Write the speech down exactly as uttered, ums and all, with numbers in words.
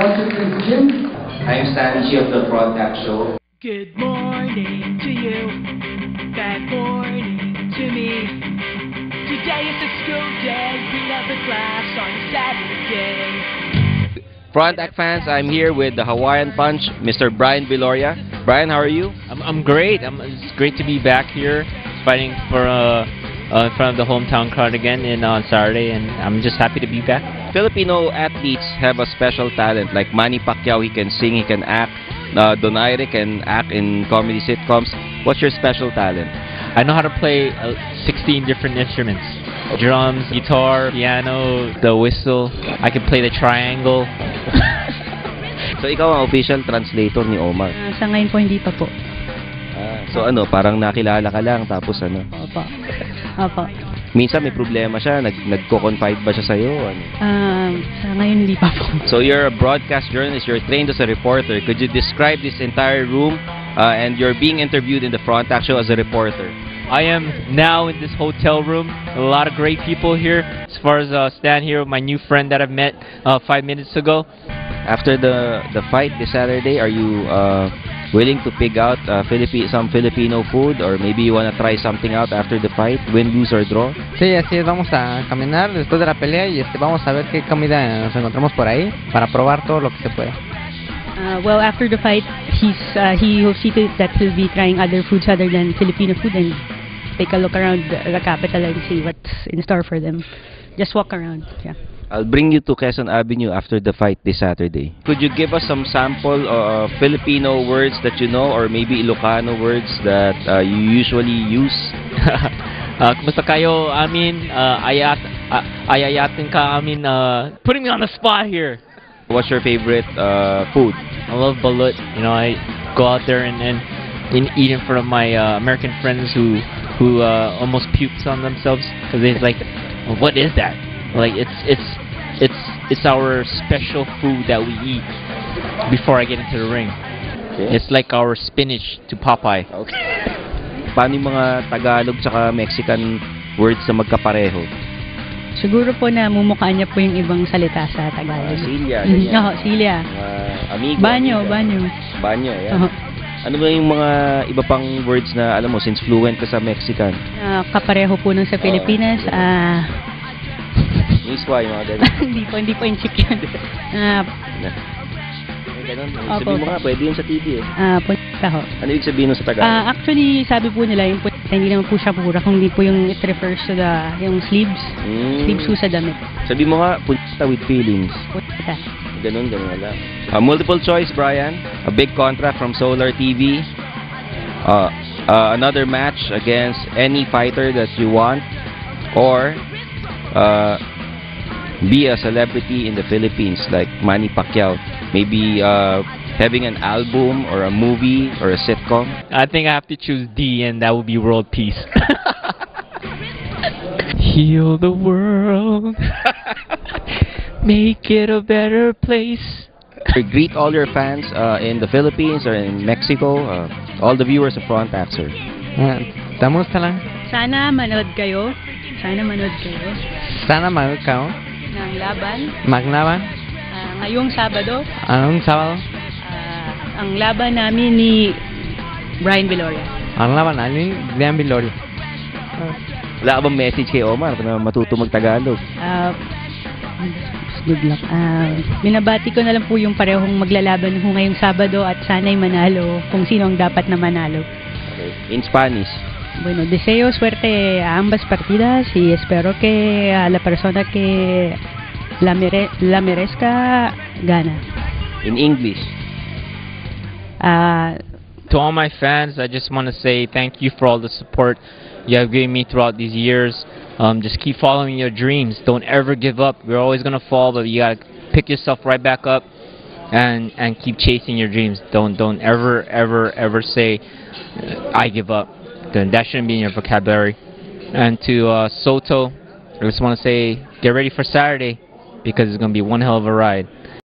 One, two, three, Jim. I'm Stanley Chi of the Front Act Show. Good morning to you. Bad morning to me. Today is a school day. We love the class on Saturday. Front Act fans, I'm here with the Hawaiian Punch, Mister Brian Viloria. Brian, how are you? I'm, I'm great. I'm, it's great to be back here fighting for uh, uh, in front of the hometown crowd again in, on Saturday, and I'm just happy to be back. Filipino athletes have a special talent. Like Manny Pacquiao, he can sing, he can act. Uh, Donaire can act in comedy sitcoms. What's your special talent? I know how to play uh, sixteen different instruments. Drums, guitar, piano, the whistle. I can play the triangle. So, ikaw ang official translator ni Omar? Uh, sa ngayon po, hindi pa po. Ah, so, ano, parang nakilala ka lang, tapos ano? Opo. Opo. Minsan may problema siya, nag nagko-confide ba siya sa'yo? Ano? Uh, sa ngayon, hindi pa po. So, you're a broadcast journalist, you're trained as a reporter. Could you describe this entire room uh, and you're being interviewed in the Front Act Show as a reporter? I am now in this hotel room. A lot of great people here. As far as uh, Stan here, my new friend that I've met uh, five minutes ago. After the the fight this Saturday, are you uh, willing to pick out uh, Philippi some Filipino food, or maybe you wanna try something out after the fight, win, lose or draw? Sí, así es. Vamos a caminar después de la pelea y este vamos a ver qué comida nos encontramos por ahí para probar todo lo que se pueda. Uh, well, after the fight, he's uh, he stated that he'll be trying other foods other than Filipino food and take a look around the, the capital and see what's in store for them. Just walk around. Yeah. I'll bring you to Quezon Avenue after the fight this Saturday. Could you give us some sample of uh, Filipino words that you know, or maybe Ilocano words that uh, you usually use? uh, Kumusta kayo amin? Uh, ayat, uh, ayayatin ka amin? Uh, putting me on the spot here. What's your favorite uh, food? I love balut. You know, I go out there and, and, and eat in front of my uh, American friends who, who uh, almost pukes on themselves because they're like, well, what is that? Like it's it's it's it's our special food that we eat before I get into the ring. Okay. It's like our spinach to Popeye. Okay. Paano yung mga Tagalog tsaka Mexican words na magkapareho? Siguro po na mumukha niya po yung ibang salita sa Tagalog. Uh, silya. Mm-hmm. Oo, silya. Uh, amigo. Banyo, amiga. banyo. Banyo, yeah. Uh-huh. Ano ba yung mga iba pang words na alam mo since fluent ka sa Mexican? Uh, kapareho po nung sa Pilipinas. Ah... Uh, uh, Miswa, yung mga ganun. Hindi po, hindi po in-check yun. Ah, ganun. Sabi mo nga, pwede yun sa T V eh. Ah, puta ho. Ano ibig sabihin sa Tagalog? Ah, actually, sabi po nila, yung puta, hindi naman po siya pura, kung hindi po yung it refers to the, yung sleeves. Mm. Sleeves po sa damit. Sabi mo nga, puta with feelings. Puta. Ganun, ganun wala. Uh, multiple choice, Brian. A big contract from Solar T V. Uh, uh, another match against any fighter that you want. Or, uh, be a celebrity in the Philippines like Manny Pacquiao. Maybe uh, having an album or a movie or a sitcom. I think I have to choose D, and that would be world peace. Heal the world. Make it a better place. Greet all your fans uh, in the Philippines or in Mexico. Uh, all the viewers of Front Act, sir. Tamusta lang. Sana manood kayo. Sana manood kayo. Sana manood kayo. Ng laban. Maglaban. Uh, ngayong Sabado. Anong Sabado? Uh, ang laban namin ni Brian Viloria. Ang laban namin ni Brian Viloria. Uh, Wala ka bang message kay Omar na matuto mag-Tagalog? Uh, good luck. Uh, binabati ko na lang po yung parehong maglalaban ho ngayong Sabado at sana'y manalo kung sino ang dapat na manalo. Okay. In Spanish. Bueno, deseo suerte a ambas partidas y espero que a la persona que la, mere la merezca gana. In English. Uh, to all my fans, I just want to say thank you for all the support you have given me throughout these years. Um, just keep following your dreams. Don't ever give up. You're always going to fall, but you got to pick yourself right back up and, and keep chasing your dreams. Don't, don't ever, ever, ever say, I give up. Then that shouldn't be in your vocabulary. And to uh, Soto, I just want to say, get ready for Saturday because it's going to be one hell of a ride.